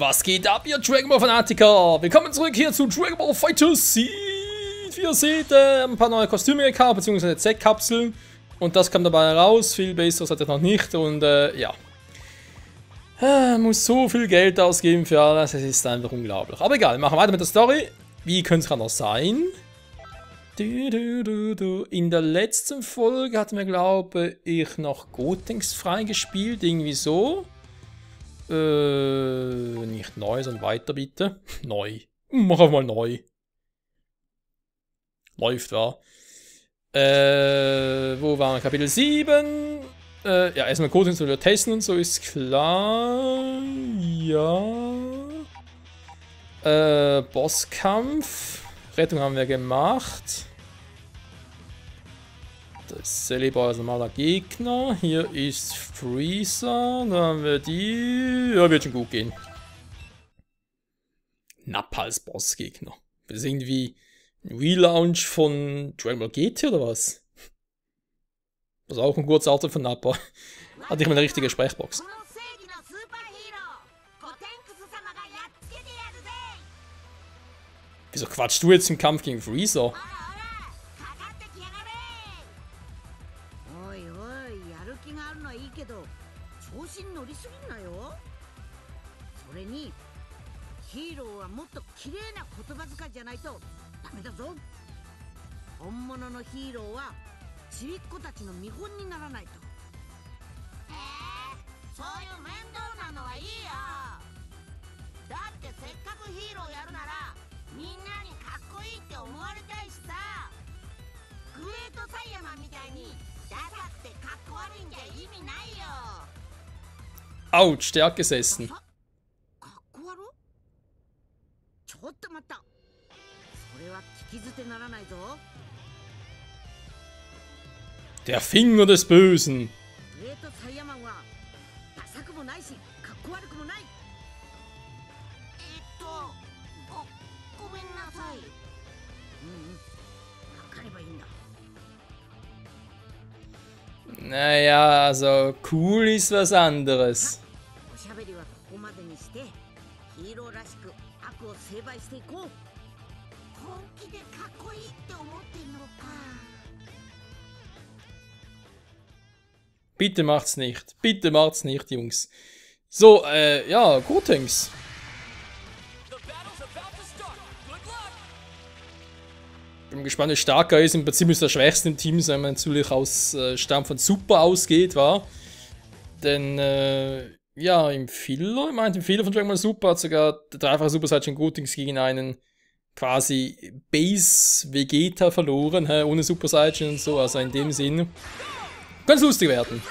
Was geht ab, ihr Dragon Ball Fanatiker? Willkommen zurück hier zu Dragon Ball Fighter Z. Wie ihr seht, ein paar neue Kostüme gekauft, beziehungsweise Z-Kapsel. Und das kam dabei raus, viel besser hat er noch nicht. Und ja, muss so viel Geld ausgeben für alles, es ist einfach unglaublich. Aber egal, machen wir weiter mit der Story. Wie könnte es anders sein? In der letzten Folge hatten wir, glaube ich, noch Gotenks freigespielt, irgendwie so. Nicht neu, sondern weiter bitte. Neu. Mach einfach mal neu. Läuft, wa? Wo waren wir? Kapitel 7. Ja, erstmal Gotenks wir testen und so, ist klar. Ja. Bosskampf. Rettung haben wir gemacht. Das Celibar ist ein normaler Gegner. Hier ist Freezer. Dann haben wir die. Ja, wird schon gut gehen. Nappa als Bossgegner. Das ist irgendwie ein Relaunch von Dragon Ball Gate oder was? Das ist auch ein gutes Auto von Nappa. Hatte ich mal eine richtige Sprechbox. Wieso quatschst du jetzt im Kampf gegen Freezer? Autsch, stark gesessen. Der Finger des Bösen. Naja, also cool ist was anderes. Bitte macht's nicht. Bitte macht's nicht, Jungs. So, ja, Gotenks. Bin gespannt, wie stark er ist. Im Prinzip ist er der schwächste im Team, wenn man natürlich aus Stamm von Super ausgeht, war. Denn, ja, im Filler, ich meine, im Filler von Dragon Ball Super hat sogar der dreifache Super Saiyan Gotenks gegen einen quasi Base-Vegeta verloren, he, ohne Super Saiyan und so, also in dem Sinn. Ganz lustig werden.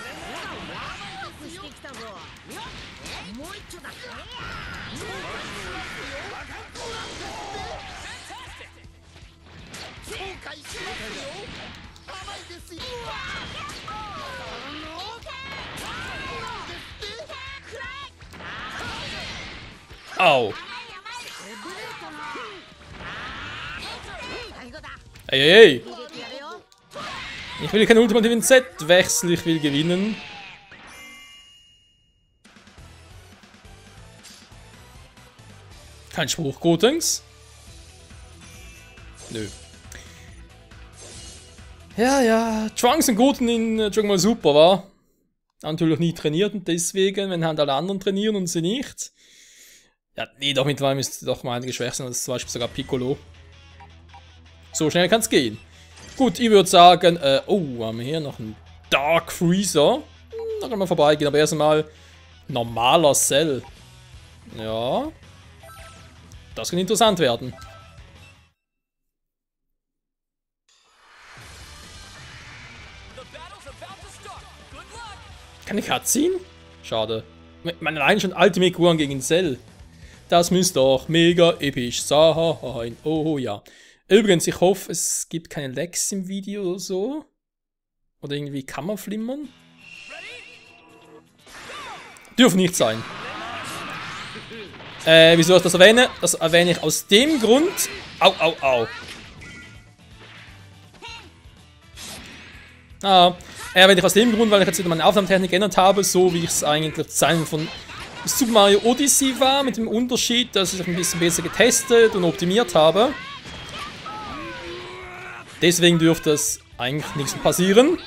Au. Ey, ey, ey. Ich will keinen ultimativen Z-Wechsel, ich will gewinnen. Kein Spruch, Gotenks? Nö. Ja, Trunks und Goten in Dragon Ball Super, war. Natürlich nie trainiert und deswegen, wenn halt alle anderen trainieren und sie nicht. Ja, nee, doch mittlerweile müsste doch mal einige schwächer sein, als zum Beispiel sogar Piccolo. So schnell kann es gehen. Gut, ich würde sagen, oh, haben wir hier noch einen Dark Freezer. Da können wir vorbeigehen, aber erstmal normaler Cell. Ja. Das kann interessant werden. Kann ich Cutscene? Schade. Man allein schon Ultimate Gurten gegen Cell. Das müsste doch mega episch sein. Oh ja. Übrigens, ich hoffe, es gibt keine Lags im Video oder so. Oder irgendwie kann man flimmern. Dürfen nicht sein. Wieso ich das erwähne? Das erwähne ich aus dem Grund. Au. Erwähne ich aus dem Grund, weil ich jetzt wieder meine Aufnahmetechnik geändert habe, so wie ich es eigentlich von Super Mario Odyssey war, mit dem Unterschied, dass ich ein bisschen besser getestet und optimiert habe. Deswegen dürfte es eigentlich nichts passieren.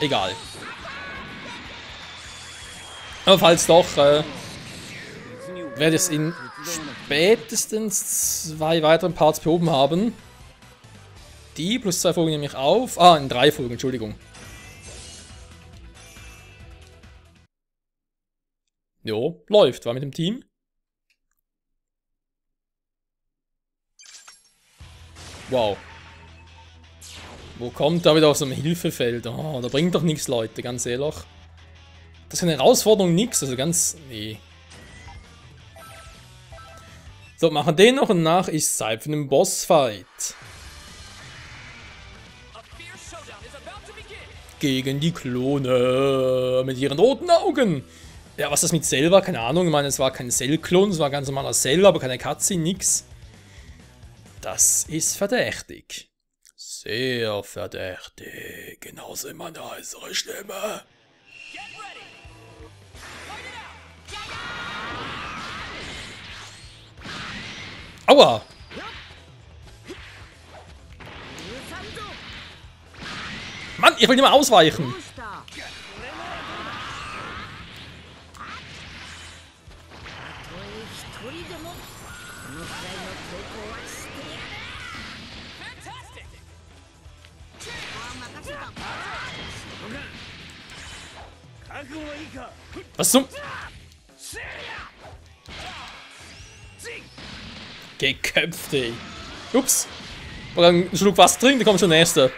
Egal. Aber falls doch, werde ich es in spätestens 2 weiteren Parts behoben haben. Die plus 2 Folgen nehme ich auf. Ah, in 3 Folgen, Entschuldigung. Jo, läuft. War mit dem Team. Wow. Wo kommt da wieder auf so einem Hilfefeld? Oh, da bringt doch nichts, Leute, ganz ehrlich. Das ist eine Herausforderung, nix. Also ganz... nee. So, machen den noch und nach ist Zeit für den Bossfight. Gegen die Klone mit ihren roten Augen. Ja, was das mit Cell war, keine Ahnung. Ich meine, es war kein Cell-Klon, es war ganz normaler Cell, aber keine Katze, nix. Das ist verdächtig. Sehr verdächtig. Genauso immer eine äußere Stimme. Aua! Mann, ich will nicht mal ausweichen! Was zum... Geköpft, ey. Ups. Und dann einen Schluck Wasser trinken, da kommt schon der Nächste.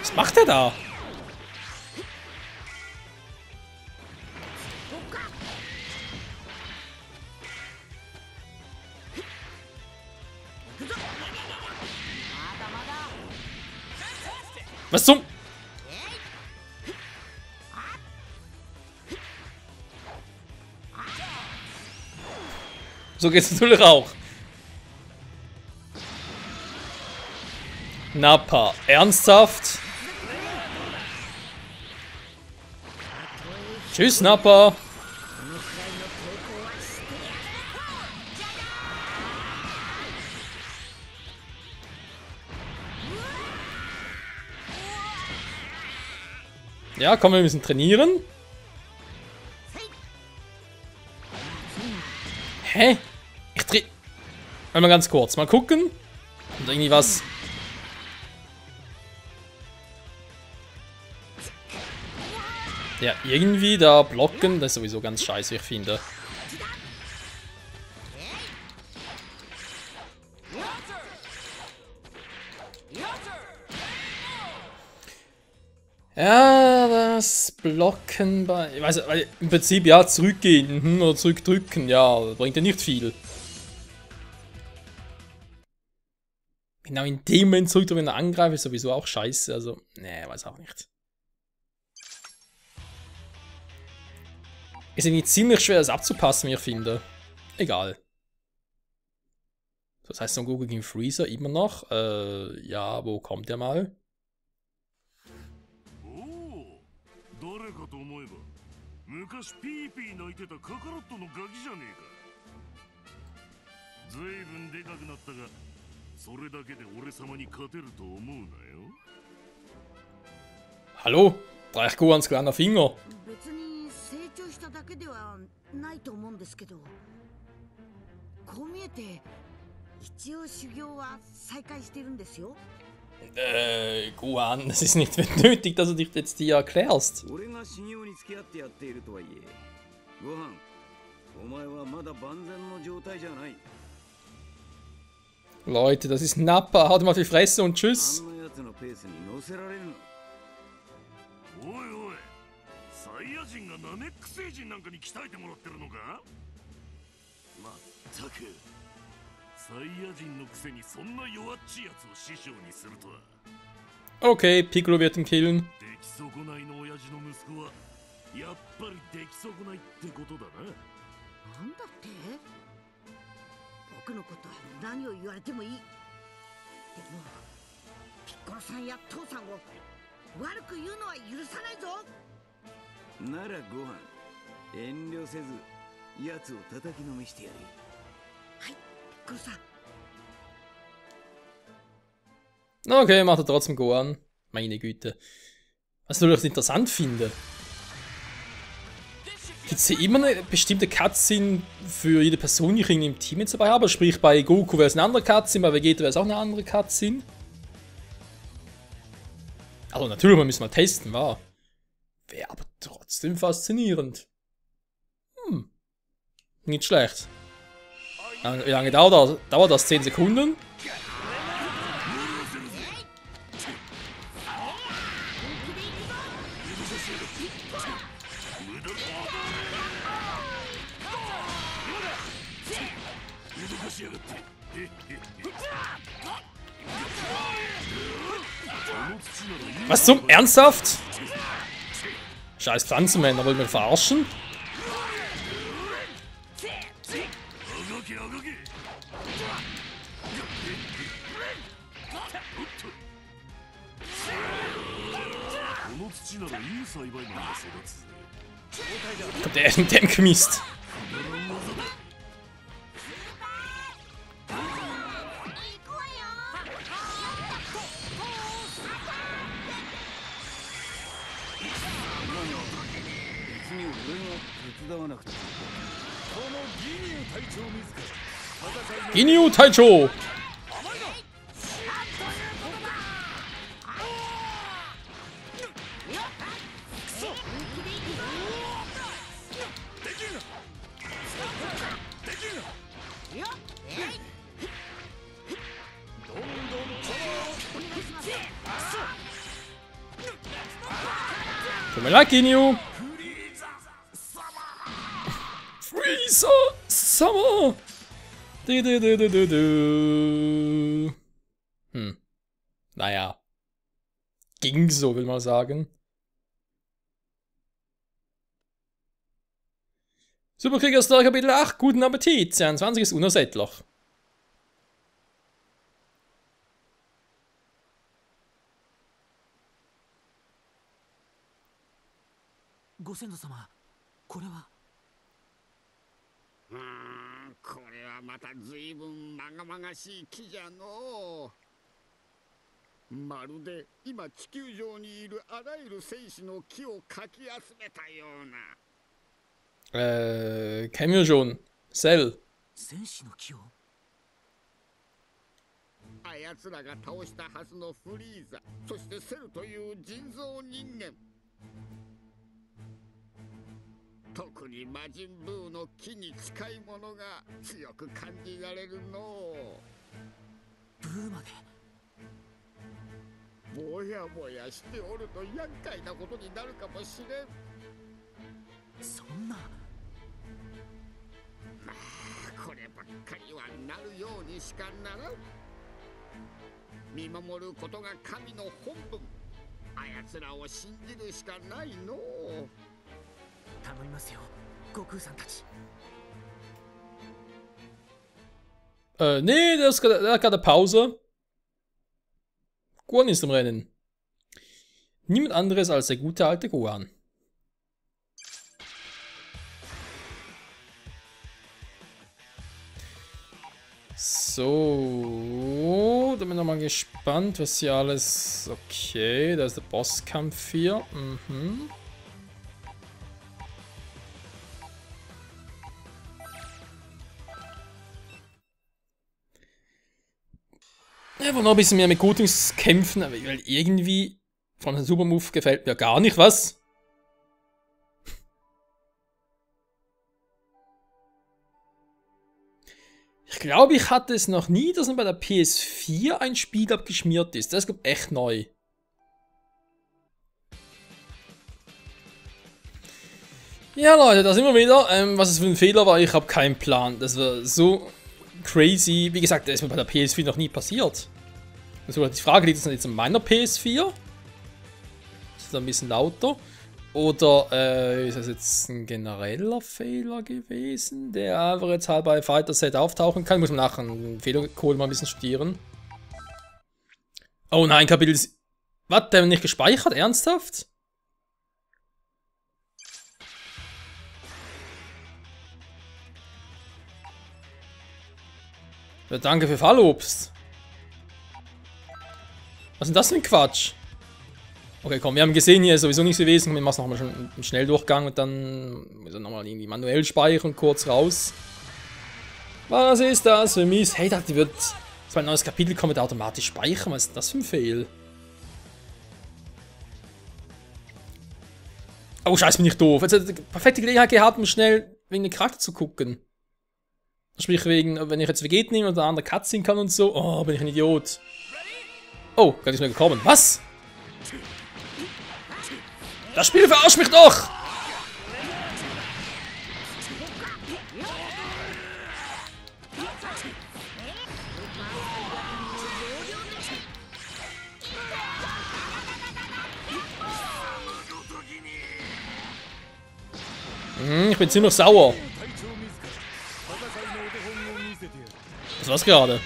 Was macht er da? Was zum... So geht's natürlich auch. Nappa, ernsthaft? Tschüss, Nappa. Ja, komm, wir müssen trainieren. Hä? Ich dreh... Einmal ganz kurz, mal gucken. Und irgendwie was... Ja, irgendwie da blocken, das ist sowieso ganz scheiße, ich finde. Ja, das Blocken bei... Ich weiß, weil im Prinzip ja zurückgehen oder zurückdrücken, ja, bringt ja nicht viel. Genau in dem Moment zurückdrücken, wenn er angreift, ist sowieso auch scheiße, also, ne, weiß auch nicht. Ist irgendwie ziemlich schwer, das abzupassen, wie ich finde. Egal. Das heißt, Son Goku gegen Freezer immer noch. Ja, wo kommt der mal? Hallo? Reich gut ans kleiner Finger. Gohan, es ist nicht nötig, dass du dich jetzt hier erklärst. Leute, das ist Nappa, haut mal auf die Fresse und tschüss. Okay, Piccolo wird ihn killen. Okay, macht er trotzdem Gohan. Meine Güte. Was soll ich das interessant finden? Gibt es hier immer eine bestimmte Cutscene für jede Person, die ich im Team jetzt dabei habe? Sprich, bei Goku wäre es eine andere Cutscene, bei Vegeta wäre es auch eine andere Cutscene. Also natürlich, wir müssen mal testen, wahr? Wäre aber trotzdem faszinierend. Hm. Nicht schlecht. Wie lange dauert das? Dauert das 10 Sekunden? Was zum Ernsthaft? Scheiß Pflanzenmänner, wollt ihr mich verarschen? Der Mist. Ginyu Taicho! Tut mir leid, Ginyu! Freezer! Summer! Naja. Ging so, will man sagen. Superkrieger Story Kapitel 8, guten Appetit. 22 ist unersättlich. Kennen wir schon. Cell. Nee, der hat gerade Pause. Gohan ist im Rennen. Niemand anderes als der gute alte Gohan. So, da bin ich nochmal gespannt, was hier alles... Okay, da ist der Bosskampf hier. Mhm. Ich will noch ein bisschen mehr mit Gotenks kämpfen, aber weil irgendwie von dem Super Move gefällt mir gar nicht was. Ich glaube, ich hatte es noch nie, dass man bei der PS4 ein Spiel abgeschmiert ist. Das ist echt neu. Ja Leute, da sind wir wieder. Was es für ein Fehler war, ich habe keinen Plan. Das war so crazy. Wie gesagt, das ist mir bei der PS4 noch nie passiert. Also die Frage liegt jetzt an meiner PS4. Das ist ein bisschen lauter. Oder ist das jetzt ein genereller Fehler gewesen, der einfach jetzt halt bei Fighter Z auftauchen kann? Muss man nachher einen Fehler holen, mal ein bisschen studieren. Oh nein, Kapitel ist... Was, der nicht gespeichert? Ernsthaft? Ja, danke für Fallobst. Was ist denn das für ein Quatsch? Okay, komm, wir haben gesehen, hier ist sowieso nichts gewesen. Wir machen nochmal schon einen Schnelldurchgang und dann müssen wir nochmal irgendwie manuell speichern, kurz raus. Was ist das für Mist? Hey, dachte, die wird. Das war ein neues Kapitel, kommt automatisch speichern. Was ist das für ein Fail? Oh, scheiße, bin ich doof. Jetzt hat die perfekte Gelegenheit gehabt, um schnell wegen den Charakter zu gucken. Sprich, wegen, wenn ich jetzt Vegeta nehme und eine andere Katze sehen kann und so. Oh, bin ich ein Idiot. Oh, gar nicht mehr gekommen. Was? Das Spiel verarscht mich doch! Ich bin ziemlich sauer. Was war's gerade?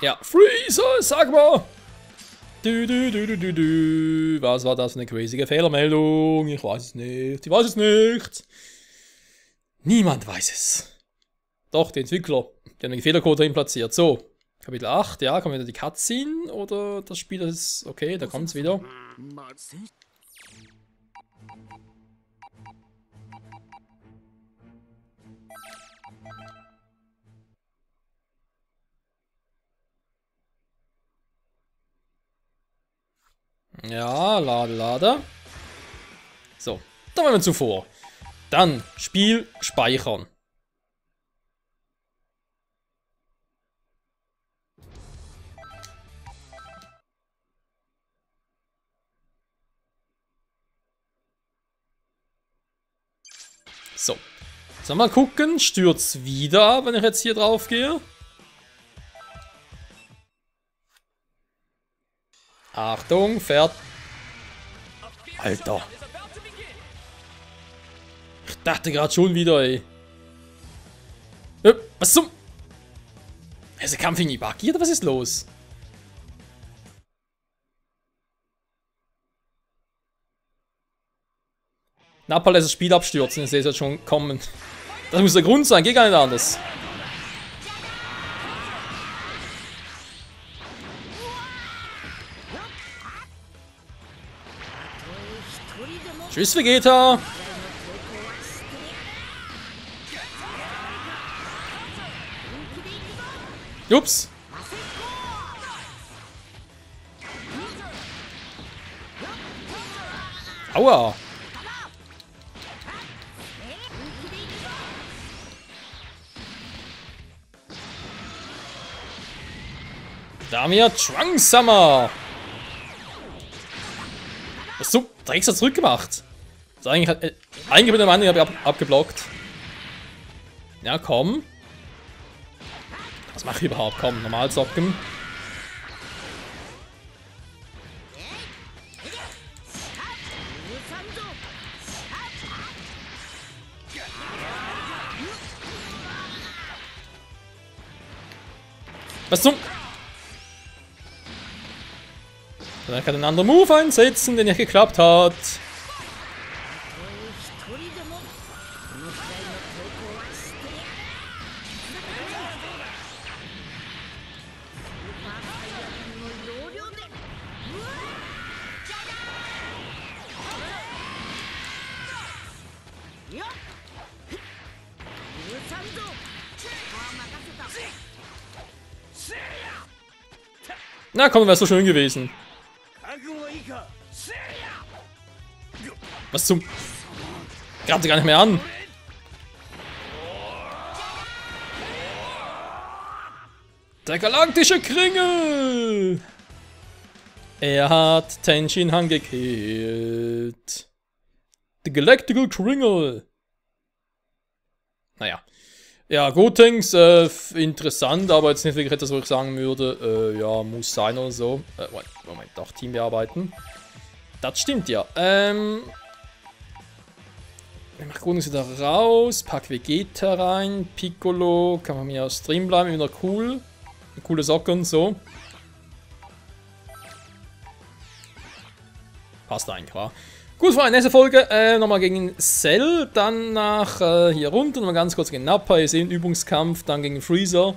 Ja, Freezer, sag mal! Was war das für eine crazy Fehlermeldung? Ich weiß es nicht. Ich weiß es nicht. Niemand weiß es. Doch, die Entwickler. Die haben den Fehlercode dahin platziert. So, Kapitel 8. Ja, kommen wieder die Cutscene. Oder das Spiel ist... Okay, da kommt es wieder. Ja, lade. So, da waren wir zuvor. Dann Spiel speichern. So, jetzt mal gucken, stürzt wieder, wenn ich jetzt hier drauf gehe. Achtung, fährt. Alter. Ich dachte gerade schon wieder, ey. Was zum... Ist der Kampf irgendwie buggy oder was ist los? Nappa lässt das Spiel abstürzen, ich sehe es jetzt schon kommen. Das muss der Grund sein, geht gar nicht anders. Tschüss, Vegeta! Ups! Aua! Da haben wir Trunks Summer! So, da extra zurückgemacht. Also eigentlich hat eigentlich mit dem anderen habe ich abgeblockt. Ja, komm. Was mache ich überhaupt? Komm, normal zocken. Was zum? Dann kann ich einen anderen Move einsetzen, den nicht geklappt hat. Na komm, wär's so schön gewesen. Was zum... Greift sie gar nicht mehr an. Der Galaktische Kringel! Er hat Tenshinhan gekillt. Der Galaktische Kringel! Naja. Ja, Gotenks, interessant, aber jetzt nicht wirklich etwas, wo ich sagen würde, ja, muss sein oder so. Moment, doch, Team bearbeiten. Das stimmt ja. Ich mach Gotenks wieder raus, pack Vegeta rein, Piccolo, kann man mir aus Stream bleiben, wieder cool. Coole Socken und so. Passt eigentlich, klar. Gut, Freunde, nächste Folge nochmal gegen Cell, dann nach hier runter, nochmal ganz kurz gegen Nappa, ihr seht, Übungskampf, dann gegen Freezer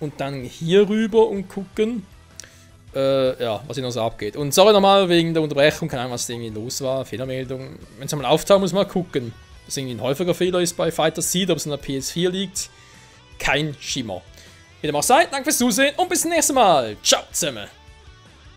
und dann hier rüber und gucken, ja, was hier noch so abgeht. Und sorry nochmal wegen der Unterbrechung, keine Ahnung, was irgendwie los war, Fehlermeldung. Wenn es einmal auftaucht, muss man mal gucken, dass irgendwie ein häufiger Fehler ist bei Fighter Z, ob es in der PS4 liegt, kein Schimmer. Wie dem auch sei, danke fürs Zusehen und bis zum nächsten Mal. Ciao zusammen.